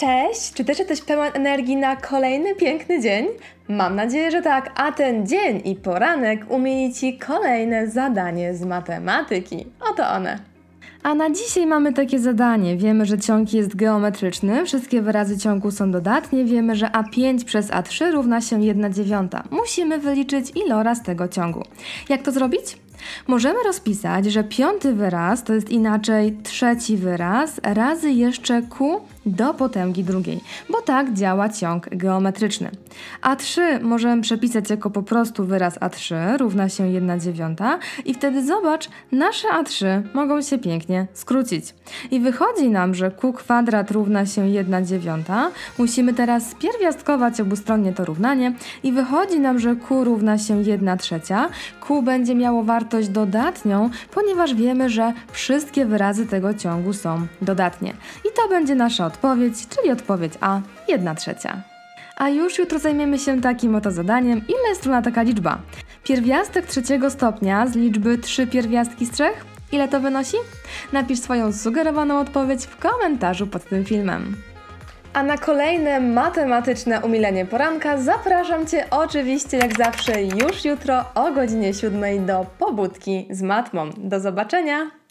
Cześć! Czy też jesteś pełen energii na kolejny piękny dzień? Mam nadzieję, że tak, a ten dzień i poranek umieli Ci kolejne zadanie z matematyki. Oto one. A na dzisiaj mamy takie zadanie. Wiemy, że ciąg jest geometryczny, wszystkie wyrazy ciągu są dodatnie, wiemy, że A5 przez A3 równa się 1/9. Musimy wyliczyć iloraz tego ciągu. Jak to zrobić? Możemy rozpisać, że piąty wyraz to jest inaczej trzeci wyraz razy jeszcze q do potęgi drugiej, bo tak działa ciąg geometryczny. A3 możemy przepisać jako po prostu wyraz A3 równa się 1/9 i wtedy zobacz, nasze A3 mogą się pięknie skrócić. I wychodzi nam, że q kwadrat równa się 1/9. Musimy teraz pierwiastkować obustronnie to równanie i wychodzi nam, że q równa się 1/3. Q będzie miało wartość dodatnią, ponieważ wiemy, że wszystkie wyrazy tego ciągu są dodatnie. I to będzie nasza odpowiedź, czyli odpowiedź A, 1/3. A już jutro zajmiemy się takim oto zadaniem, ile jest równa taka liczba. Pierwiastek trzeciego stopnia z liczby 3 pierwiastki z 3, ile to wynosi? Napisz swoją sugerowaną odpowiedź w komentarzu pod tym filmem. A na kolejne matematyczne umilenie poranka zapraszam Cię oczywiście jak zawsze już jutro o godzinie 7 do pobudki z matmą. Do zobaczenia!